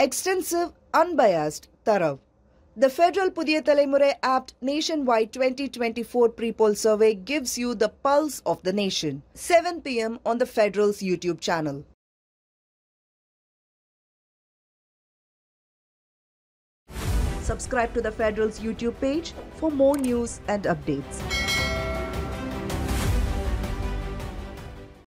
Extensive, unbiased, thorough. The Federal Pudhiya Thalaimurai Apt Nationwide 2024 Pre-Poll Survey gives you the pulse of the nation. 7 p.m. on the Federal's YouTube channel. Subscribe to the Federal's YouTube page for more news and updates.